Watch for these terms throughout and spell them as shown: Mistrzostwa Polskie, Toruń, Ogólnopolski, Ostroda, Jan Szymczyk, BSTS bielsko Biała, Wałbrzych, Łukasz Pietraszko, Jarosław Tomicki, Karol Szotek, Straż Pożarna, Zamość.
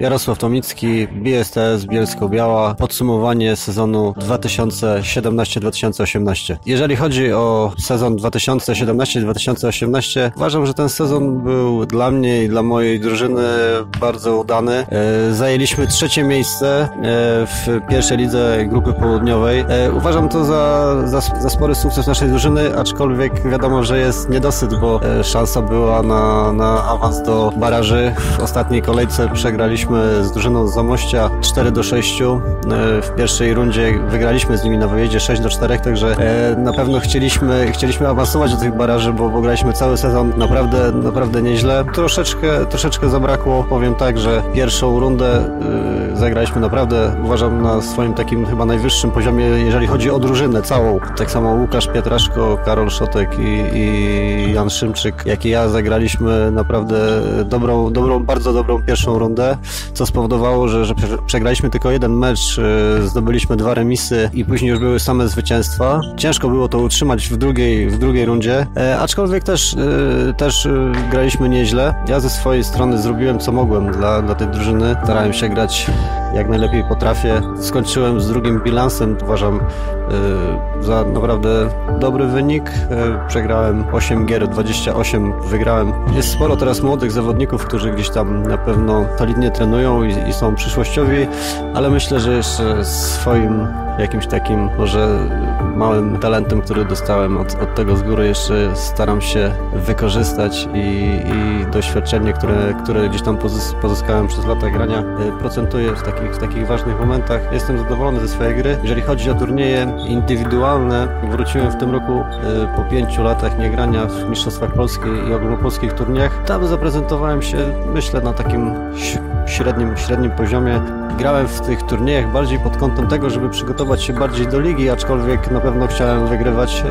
Jarosław Tomicki, BSTS bielsko Biała, podsumowanie sezonu 2017-2018. Jeżeli chodzi o sezon 2017-2018, uważam, że ten sezon był dla mnie i dla mojej drużyny bardzo udany. Zajęliśmy trzecie miejsce w pierwszej lidze Grupy Południowej. Uważam to za spory sukces naszej drużyny, aczkolwiek wiadomo, że jest niedosyt, bo szansa była na awans do baraży. W ostatniej kolejce przegraliśmy z drużyną z Zamościa 4-6. W pierwszej rundzie wygraliśmy z nimi na wyjeździe 6-4, także na pewno chcieliśmy awansować do tych baraży, bo graliśmy cały sezon naprawdę nieźle. Troszeczkę zabrakło, powiem tak, że pierwszą rundę zagraliśmy naprawdę, uważam, na swoim takim chyba najwyższym poziomie, jeżeli chodzi o drużynę całą. Tak samo Łukasz Pietraszko, Karol Szotek i Jan Szymczyk, jak i ja, zagraliśmy naprawdę bardzo dobrą pierwszą rundę, co spowodowało, że przegraliśmy tylko jeden mecz, zdobyliśmy 2 remisy i później już były same zwycięstwa. Ciężko było to utrzymać w drugiej rundzie, aczkolwiek też graliśmy nieźle. Ja ze swojej strony zrobiłem co mogłem dla tej drużyny. Starałem się grać jak najlepiej potrafię. Skończyłem z drugim bilansem, uważam za naprawdę dobry wynik. Przegrałem 8 gier, 28 wygrałem. Jest sporo teraz młodych zawodników, którzy gdzieś tam na pewno solidnie trenują i są przyszłościowi, ale myślę, że jeszcze swoim jakimś takim może małym talentem, który dostałem od tego z góry, jeszcze staram się wykorzystać i doświadczenie, które gdzieś tam pozyskałem przez lata grania, procentuję w takich ważnych momentach. Jestem zadowolony ze swojej gry. Jeżeli chodzi o turnieje indywidualne, wróciłem w tym roku po 5 latach niegrania w Mistrzostwach Polskich i Ogólnopolskich turniejach. Tam zaprezentowałem się, myślę, na takim średnim poziomie. Grałem w tych turniejach bardziej pod kątem tego, żeby przygotować się bardziej do ligi, aczkolwiek na pewno chciałem wygrywać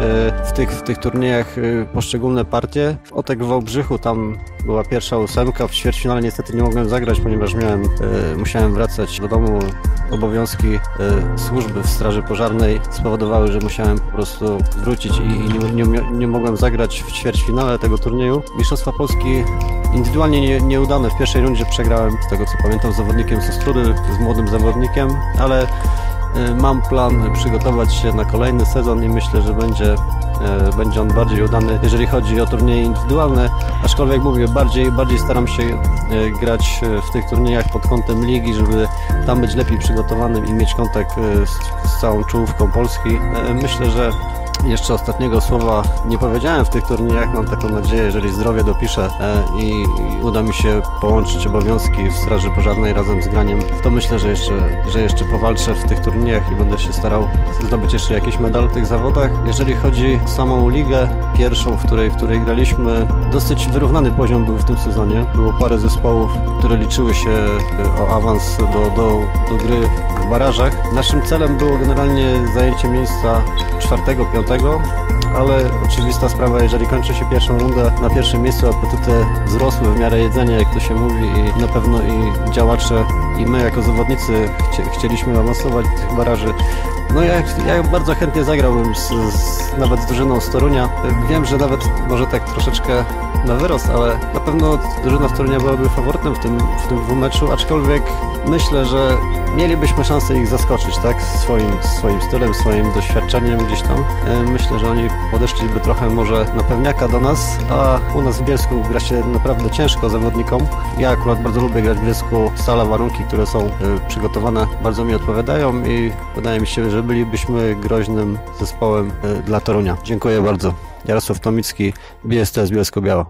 w tych turniejach poszczególne partie. O tak w Wałbrzychu, tam była pierwsza 8. W ćwierćfinale niestety nie mogłem zagrać, ponieważ musiałem wracać do domu. Obowiązki służby w Straży Pożarnej spowodowały, że musiałem po prostu wrócić i nie mogłem zagrać w ćwierćfinale tego turnieju. Mistrzostwa Polski indywidualnie nieudane. W pierwszej rundzie przegrałem, z tego co pamiętam, z zawodnikiem z Ostrody, z młodym zawodnikiem, ale mam plan przygotować się na kolejny sezon i myślę, że będzie on bardziej udany, jeżeli chodzi o turnieje indywidualne, aczkolwiek mówię, bardziej staram się grać w tych turniejach pod kątem ligi, żeby tam być lepiej przygotowanym i mieć kontakt z całą czołówką Polski. Myślę, że jeszcze ostatniego słowa nie powiedziałem w tych turniejach. Mam taką nadzieję, jeżeli zdrowie dopiszę i uda mi się połączyć obowiązki w Straży Pożarnej razem z graniem, to myślę, że jeszcze powalczę w tych turniejach i będę się starał zdobyć jeszcze jakiś medal w tych zawodach. Jeżeli chodzi o samą ligę pierwszą, w której graliśmy, dosyć wyrównany poziom był w tym sezonie. Było parę zespołów, które liczyły się o awans do gry w barażach. Naszym celem było generalnie zajęcie miejsca 4., 5. Ale oczywista sprawa, jeżeli kończy się pierwszą rundę na pierwszym miejscu, apetyty wzrosły w miarę jedzenia, jak to się mówi, i na pewno i działacze, i my jako zawodnicy chcieliśmy awansować tych baraży. No ja bardzo chętnie zagrałbym nawet z drużyną z Torunia. Wiem, że nawet może tak troszeczkę na wyrost, ale na pewno drużyna z Torunia byłaby faworytem w tym meczu, aczkolwiek myślę, że mielibyśmy szansę ich zaskoczyć, tak? Swoim stylem, swoim doświadczeniem gdzieś tam. Myślę, że oni podeszliby trochę może na pewniaka do nas, a u nas w bielsku gra się naprawdę ciężko zawodnikom. Ja akurat bardzo lubię grać w bielsku. Sala, warunki, które są przygotowane, bardzo mi odpowiadają i wydaje mi się, że bylibyśmy groźnym zespołem dla Torunia. Dziękuję bardzo. Jarosław Tomicki, BSTS bielsko Biała.